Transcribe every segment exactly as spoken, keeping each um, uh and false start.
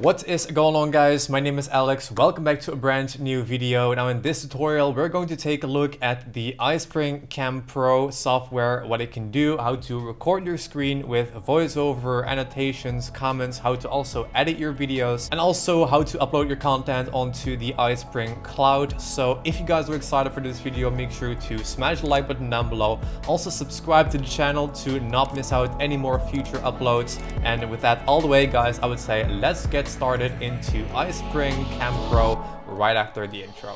What is going on, guys? My name is Alex. Welcome back to a brand new video. Now in this tutorial, we're going to take a look at the iSpring Cam Pro software, what it can do, how to record your screen with voiceover, annotations, comments, how to also edit your videos, and also how to upload your content onto the iSpring Cloud. So if you guys are excited for this video, make sure to smash the like button down below. Also subscribe to the channel to not miss out any more future uploads. And with that all the way, guys, I would say let's get started into iSpring Cam Pro right after the intro.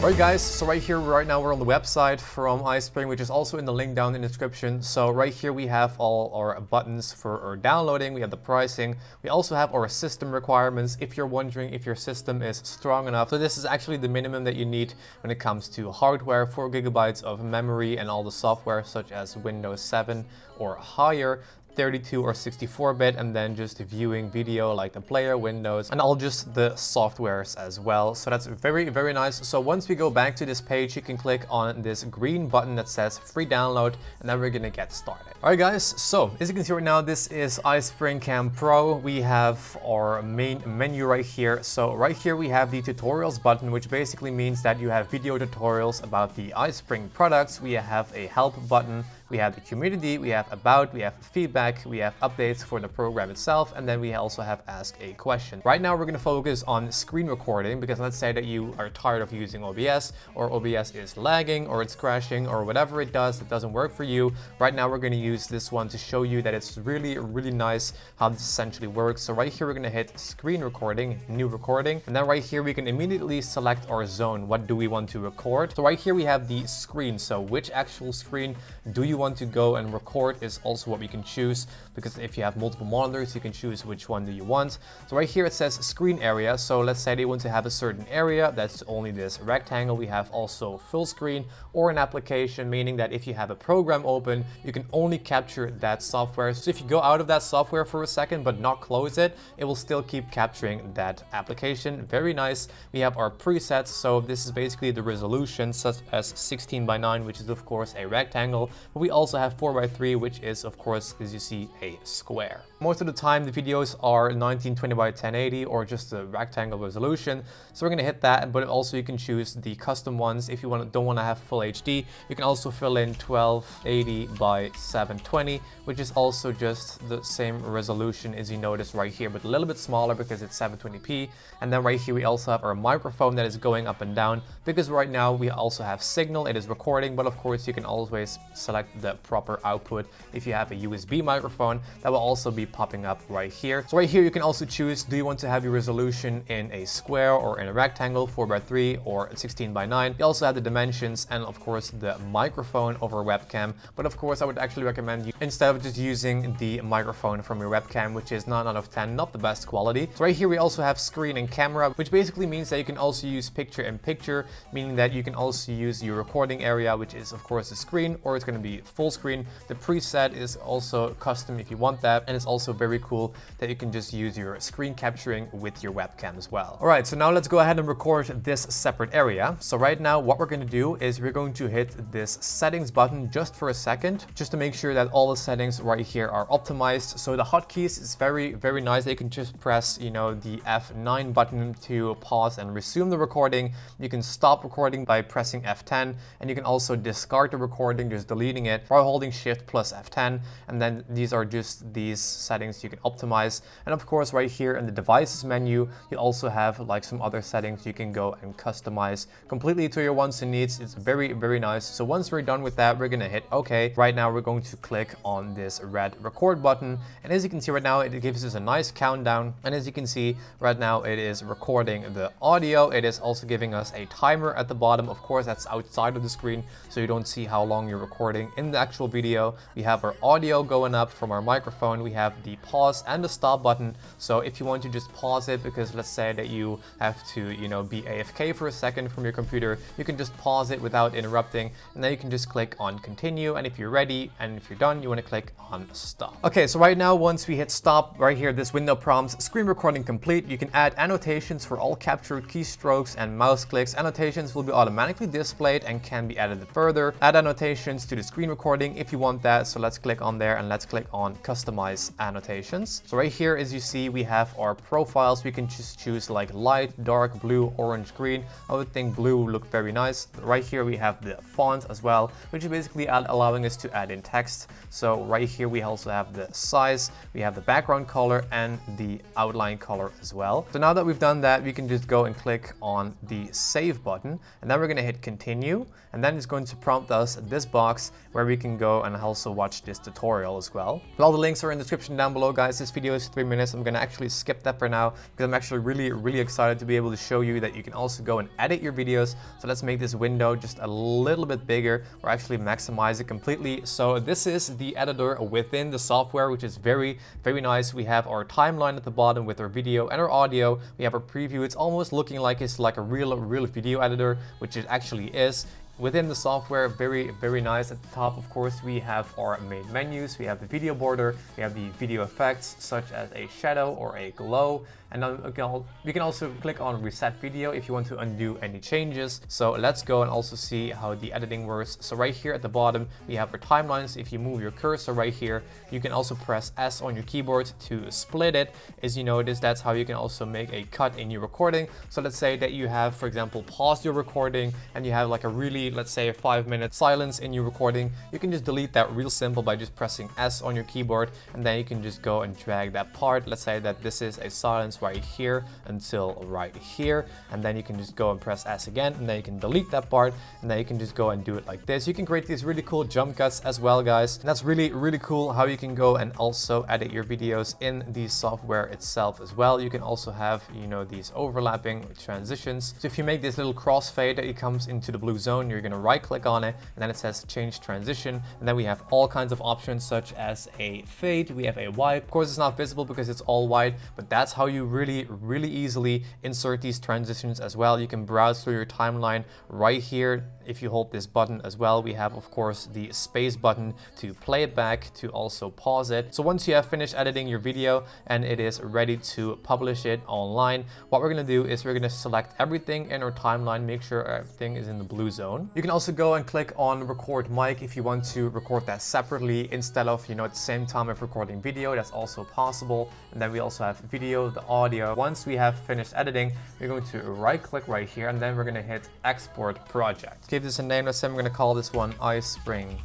Alright guys, so right here, right now we're on the website from iSpring, which is also in the link down in the description. So right here we have all our buttons for our downloading, we have the pricing, we also have our system requirements if you're wondering if your system is strong enough. So this is actually the minimum that you need when it comes to hardware, four gigabytes of memory and all the software such as Windows seven or higher, thirty-two or sixty-four bit, and then just viewing video like the player, windows, and all just the softwares as well. So that's very, very nice. So once we go back to this page, you can click on this green button that says free download, and then we're gonna get started. All right guys, so as you can see right now, this is iSpring Cam Pro. We have our main menu right here. So right here we have the tutorials button, which basically means that you have video tutorials about the iSpring products. We have a help button, we have the community, we have about, we have feedback, we have updates for the program itself, and then we also have ask a question. Right now we're gonna focus on screen recording, because let's say that you are tired of using O B S, or O B S is lagging, or it's crashing, or whatever it does that doesn't work for you. Right now we're gonna use this one to show you that it's really, really nice how this essentially works. So right here we're gonna hit screen recording, new recording, and then right here we can immediately select our zone. What do we want to record? So right here we have the screen, so which actual screen do you want to go and record is also what we can choose, because if you have multiple monitors you can choose which one do you want. So right here it says screen area, so let's say they want to have a certain area that's only this rectangle. We have also full screen or an application, meaning that if you have a program open you can only capture that software. So if you go out of that software for a second but not close it, it will still keep capturing that application. Very nice. We have our presets, so this is basically the resolution, such as sixteen by nine, which is of course a rectangle, but we We also have four by three, which is of course, as you see, a square. Most of the time the videos are nineteen twenty by ten eighty or just a rectangle resolution, so we're gonna hit that. But also you can choose the custom ones if you want, don't want to have full H D. You can also fill in twelve eighty by seven twenty, which is also just the same resolution as you notice right here, but a little bit smaller because it's seven twenty p. And then right here we also have our microphone that is going up and down, because right now we also have signal, it is recording, but of course you can always select the proper output. If you have a U S B microphone, that will also be popping up right here. So right here you can also choose, do you want to have your resolution in a square or in a rectangle, four by three or sixteen by nine. You also have the dimensions and of course the microphone over webcam, but of course I would actually recommend you, instead of just using the microphone from your webcam, which is nine out of ten, not the best quality. So right here we also have screen and camera, which basically means that you can also use picture in picture, meaning that you can also use your recording area, which is of course the screen, or it's going to be full screen. The preset is also custom if you want that, and it's also very cool that you can just use your screen capturing with your webcam as well. All right, so now let's go ahead and record this separate area. So right now what we're going to do is we're going to hit this settings button just for a second, just to make sure that all the settings right here are optimized. So the hotkeys is very, very nice. You can just press, you know, the F nine button to pause and resume the recording. You can stop recording by pressing F ten, and you can also discard the recording, just delete it by holding shift plus F ten. And then these are just these settings you can optimize. And of course right here in the devices menu you also have like some other settings you can go and customize completely to your wants and needs. It's very, very nice. So once we're done with that, we're gonna hit OK. Right now we're going to click on this red record button, and as you can see right now it gives us a nice countdown, and as you can see right now it is recording the audio. It is also giving us a timer at the bottom. Of course that's outside of the screen, so you don't see how long you're recording in in the actual video. We have our audio going up from our microphone. We have the pause and the stop button. So if you want to just pause it, because let's say that you have to, you know, be A F K for a second from your computer, you can just pause it without interrupting. And then you can just click on continue. And if you're ready and if you're done, you want to click on stop. Okay, so right now, once we hit stop right here, this window prompts screen recording complete. You can add annotations for all captured keystrokes and mouse clicks. Annotations will be automatically displayed and can be edited further. Add annotations to the screen recording if you want that. So let's click on there and let's click on customize annotations. So right here, as you see, we have our profiles. We can just choose like light, dark, blue, orange, green. I would think blue would look very nice. Right here, we have the font as well, which is basically allowing us to add in text. So right here, we also have the size, we have the background color and the outline color as well. So now that we've done that, we can just go and click on the save button, and then we're gonna hit continue, and then it's going to prompt us this box where we can go and also watch this tutorial as well. But all the links are in the description down below, guys. This video is three minutes. I'm gonna actually skip that for now because I'm actually really, really excited to be able to show you that you can also go and edit your videos. So let's make this window just a little bit bigger, or actually maximize it completely. So this is the editor within the software, which is very, very nice. We have our timeline at the bottom with our video and our audio. We have our preview. It's almost looking like it's like a real, real video editor, which it actually is. Within the software, very, very nice. At the top, of course, we have our main menus. We have the video border. We have the video effects, such as a shadow or a glow. And then you can also click on reset video if you want to undo any changes. So let's go and also see how the editing works. So right here at the bottom, we have our timelines. If you move your cursor right here, you can also press S on your keyboard to split it. As you notice, that's how you can also make a cut in your recording. So let's say that you have, for example, paused your recording and you have like a really, let's say, a five minute silence in your recording. You can just delete that real simple by just pressing S on your keyboard, and then you can just go and drag that part. Let's say that this is a silence right here until right here, and then you can just go and press S again, and then you can delete that part, and then you can just go and do it like this. You can create these really cool jump cuts as well, guys, and that's really, really cool how you can go and also edit your videos in the software itself as well. You can also have, you know, these overlapping transitions. So if you make this little crossfade that it comes into the blue zone, you're You're gonna right click on it, and then it says change transition, and then we have all kinds of options such as a fade, we have a wipe. Of course, it's not visible because it's all white, but that's how you really, really easily insert these transitions as well. You can browse through your timeline right here. If you hold this button as well, we have, of course, the space button to play it back, to also pause it. So once you have finished editing your video and it is ready to publish it online, what we're gonna do is we're gonna select everything in our timeline, make sure everything is in the blue zone. You can also go and click on record mic if you want to record that separately instead of, you know, at the same time of recording video. That's also possible. And then we also have video, the audio. Once we have finished editing, we're going to right click right here, and then we're gonna hit export project. Give this a name. Let's say we're going to call this one iSpring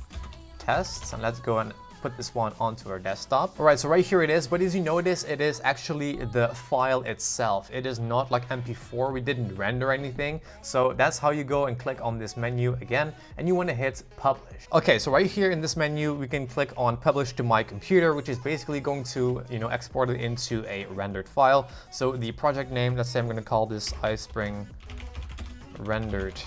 Tests, and let's go and put this one onto our desktop. All right, so right here it is, but as you notice, it is actually the file itself. It is not like M P four, we didn't render anything. So that's how you go and click on this menu again, and you wanna hit publish. Okay, so right here in this menu, we can click on publish to my computer, which is basically going to, you know, export it into a rendered file. So the project name, let's say I'm gonna call this iSpring rendered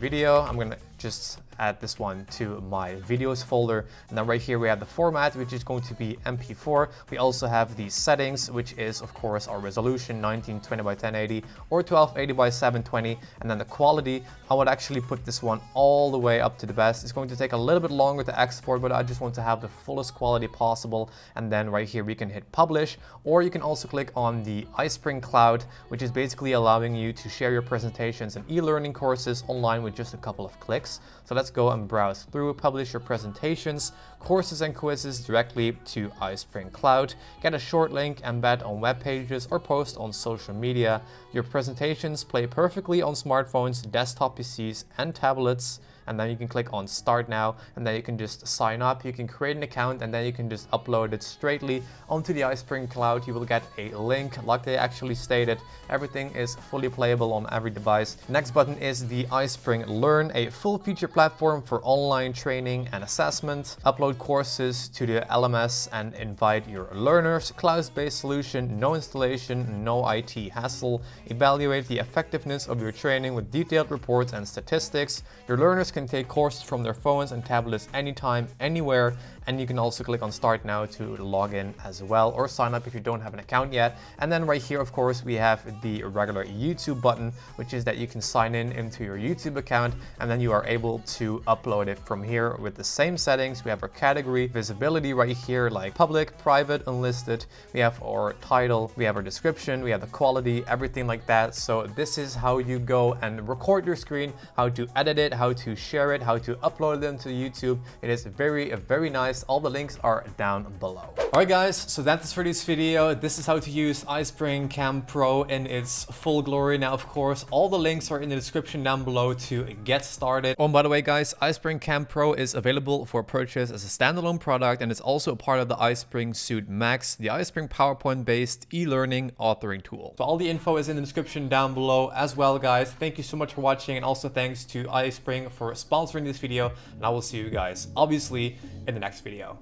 video. I'm gonna just add this one to my videos folder, and then right here we have the format, which is going to be M P four. We also have the settings, which is of course our resolution, nineteen twenty by ten eighty or twelve eighty by seven twenty, and then the quality. I would actually put this one all the way up to the best. It's going to take a little bit longer to export, but I just want to have the fullest quality possible. And then right here we can hit publish, or you can also click on the iSpring Cloud, which is basically allowing you to share your presentations and e-learning courses online with just a couple of clicks. So let's go and browse through, publish your presentations, courses and quizzes directly to iSpring Cloud, get a short link, embed on web pages or post on social media. Your presentations play perfectly on smartphones, desktop P Cs and tablets. And then you can click on start now, and then you can just sign up. You can create an account, and then you can just upload it straightly onto the iSpring Cloud. You will get a link like they actually stated. Everything is fully playable on every device. Next button is the iSpring Learn, a full feature platform for online training and assessment. Upload courses to the L M S and invite your learners. Cloud-based solution, no installation, no I T hassle. Evaluate the effectiveness of your training with detailed reports and statistics. Your learners Learners can take courses from their phones and tablets anytime, anywhere, and you can also click on Start Now to log in as well, or sign up if you don't have an account yet. And then right here, of course, we have the regular YouTube button, which is that you can sign in into your YouTube account, and then you are able to upload it from here with the same settings. We have our category, visibility right here, like public, private, unlisted. We have our title, we have our description, we have the quality, everything like that. So this is how you go and record your screen, how to edit it, how to share it, how to upload them to YouTube. It is very, very nice. All the links are down below. All right, guys, so that's for this video. This is how to use iSpring Cam Pro in its full glory. Now, of course, all the links are in the description down below to get started. Oh, and by the way, guys, iSpring Cam Pro is available for purchase as a standalone product, and it's also a part of the iSpring Suite Max, the iSpring PowerPoint-based e-learning authoring tool. So all the info is in the description down below as well, guys. Thank you so much for watching, and also thanks to iSpring for sponsoring this video, and I will see you guys obviously in the next video.